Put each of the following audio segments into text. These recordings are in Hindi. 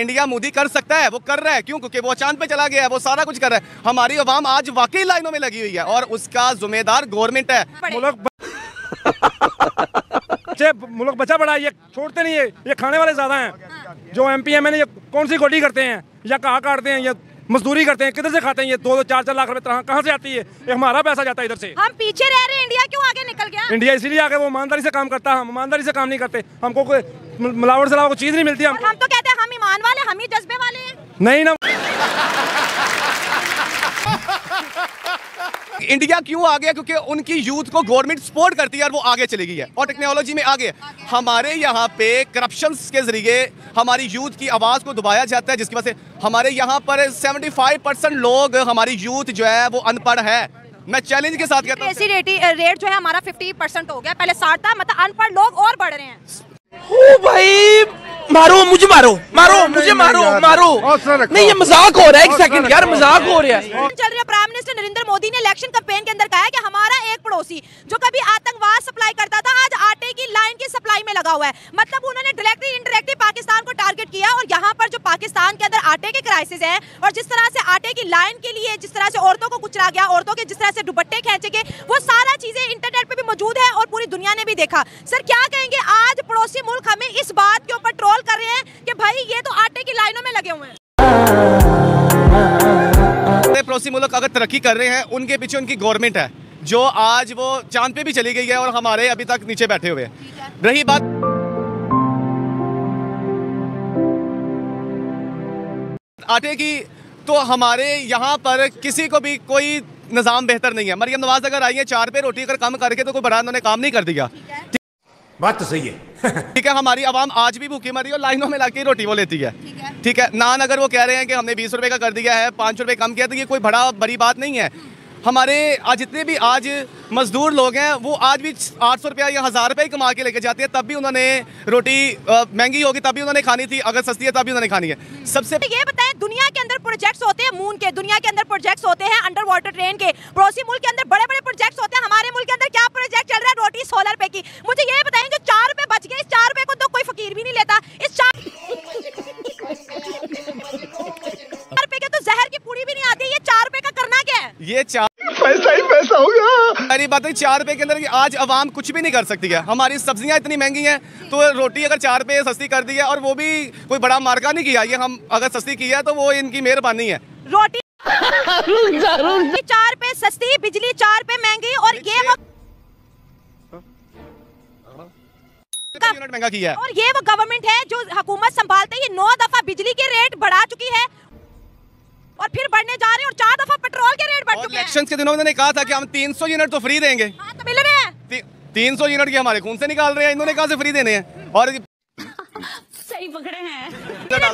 इंडिया मोदी कर सकता है, वो कर रहा है, क्यों? क्योंकि वो चांद पे चला गया है, वो सारा कुछ कर रहा है। हमारी अवाम आज वाकई लाइनों में लगी हुई है और उसका जिम्मेदार गवर्नमेंट है। मुल्क बचा बड़ा, ये छोड़ते नहीं है, ये खाने वाले ज्यादा हैं। जो एमपी एमएन ये कौन सी गोली करते हैं या कहाँ काटते हैं, ये मजदूरी करते हैं, किधर से खाते हैं ये 2-4 लाख रुपए कहाँ से आती है? ये हमारा पैसा जाता है इधर से। हम पीछे रह रहे हैं, इंडिया क्यों आगे निकल गया? इंडिया इसीलिए आगे, वो ईमानदारी से काम करता है, हम ईमानदारी से काम नहीं करते, हमको कोई मिलावट से अलावा कोई चीज नहीं मिलती। हम तो कहते हैं हम ईमान वाले, हम ही जज्बे वाले हैं। नहीं ना, इंडिया क्यों आ गया? क्योंकि उनकी यूथ को गवर्नमेंट सपोर्ट करती है और वो आगे चली गई है और टेक्नोलॉजी में आगे। हमारे यहाँ पे करप्शन के जरिए हमारी यूथ की आवाज़ को दबाया जाता है, जिसकी वजह से हमारे यहाँ पर 75% लोग, हमारी यूथ जो है वो अनपढ़ है। मैं चैलेंज के साथ कहता हूँ रेट जो है हमारा 50% हो गया, पहले 60 था, मतलब अनपढ़ लोग और बढ़ रहे हैं। भाई मारो मुझे, मारो मुझे नहीं, ये मजाक हो रहा है। एक सेकंड यार, मजाक हो रहा है। चल रहा है, प्राइम मिनिस्टर नरेंद्र मोदी ने इलेक्शन कैंपेन के अंदर कहा है कि हमारा एक पड़ोसी जो कभी आतंकवाद सप्लाई करता था, आज आटे की लाइन की सप्लाई में लगा हुआ है। मतलब उन्होंने डायरेक्टली इंडायरेक्टली पाकिस्तान को टारगेट किया और यहाँ पर जो पाकिस्तान के अंदर आटे के क्राइसिस है और जिस तरह से आटे की लाइन के लिए जिस तरह से औरतों को कुचला गया, औरतों के जिस तरह से दुपट्टे खेचे गए, वो सारा चीजें इंटरनेट पे भी मौजूद है और पूरी दुनिया ने भी देखा। सर क्या कहेंगे, आज पड़ोसी मुल्क हमें इस बात के ऊपर ट्रोल कर रहे हैं कि भाई ये तो आटे की लाइनों में लगे हुए हैं। पड़ोसी मुल्क अगर तरक्की कर रहे हैं, उनके पीछे उनकी गवर्नमेंट है जो आज वो चांद पे भी चली गई है और हमारे अभी तक नीचे बैठे हुए हैं। रही बात आटे की, तो हमारे यहाँ पर किसी को भी कोई निज़ाम बेहतर नहीं है। मरियम नवाज अगर आई है 4 पे रोटी अगर कम करके, तो कोई बड़ा उन्होंने काम नहीं कर दिया। बात तो सही है, ठीक है। हमारी आवाम आज भी भूखी मरी और लाइनों में लाके रोटी वो लेती है, ठीक है। नान अगर वो कह रहे हैं कि हमने 20 रुपए का कर दिया है, 5 रुपए कम किया, तो ये कोई बड़ी बात नहीं है। हमारे आज जितने भी आज मजदूर लोग हैं, वो आज भी 800 रुपया या 1000 रुपये ही कमा के लेके जाते हैं, तब भी उन्होंने रोटी महंगी होगी तब भी उन्होंने खानी थी, अगर सस्ती है तब भी उन्होंने खानी है। सबसे ये बताएं, दुनिया के अंदर प्रोजेक्ट्स होते हैं मून के, दुनिया के अंदर प्रोजेक्ट्स होते हैं अंडर वाटर ट्रेन के, पड़ोसी मुल्क के अंदर बड़े बड़े प्रोजेक्ट्स होते हैं, हमारे मुल्क के अंदर क्या प्रोजेक्ट चल रहा है रोटी 16 रुपए की? मुझे ये बताएं, जो 4 रुपए बच गए, इस 4 रुपए को तो कोई फकीर भी नहीं लेता। इस 4 रुपए के तो जहर की पूरी भी नहीं आती, ये 4 रुपए का करना क्या है? ये पैसा ही पैसा हो गया। अरे बात है, 4 रुपए के अंदर आज आवाम कुछ भी नहीं कर सकती है। हमारी सब्जियां इतनी महंगी हैं, तो रोटी अगर 4 रुपए सस्ती कर दी है और वो भी कोई बड़ा मार्का नहीं किया, ये हम अगर सस्ती किया तो वो इनकी मेहरबानी है। रोटी 4 रुपए सस्ती, बिजली 4 रुपए महंगी, और ये महंगा किया है, और ये वो गवर्नमेंट है जो हुकूमत संभालते हैं, ये 9 दफा बिजली के रेट बढ़ा चुकी है और फिर बढ़ने जा रहे हैं, और 4 दफा पेट्रोल के रेट बढ़ चुके हैं। इलेक्शंस के दिनों में कहा था कि हम 300 यूनिट तो फ्री देंगे, तो मिल रहे हैं 300 यूनिट के हमारे खून से निकाल रहे हैं, इन्होंने कहा से फ्री देने हैं। और सही पकड़े हैं।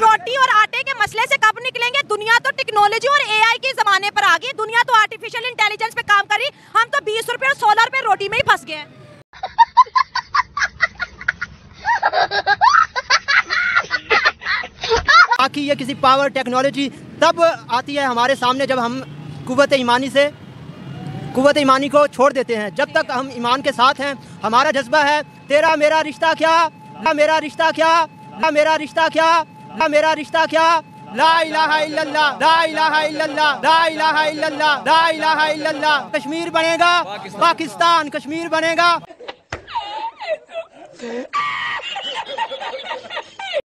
रोटी और आटे के मसले से कब निकलेंगे? दुनिया तो टेक्नोलॉजी और AI के जमाने पर आ गई, दुनिया तो आर्टिफिशियल इंटेलिजेंस पे काम कर रही, हम तो 20 रुपए और 16 रुपए रोटी में ही फंस गए। बाकी ये किसी पावर टेक्नोलॉजी तब आती है हमारे सामने जब हम कुव्वत ईमानी को छोड़ देते हैं। जब तक हम ईमान के साथ हैं, हमारा जज्बा है तेरा मेरा रिश्ता क्या, ला मेरा रिश्ता क्या, ला मेरा रिश्ता क्या, ला मेरा रिश्ता क्या, ला इलाहा इल्लल्लाह, ला इलाहा इल्लल्लाह, ला इलाहा इल्लल्लाह, ला इलाहा इल्लल्लाह। कश्मीर बनेगा, पाकिस्तान कश्मीर बनेगा।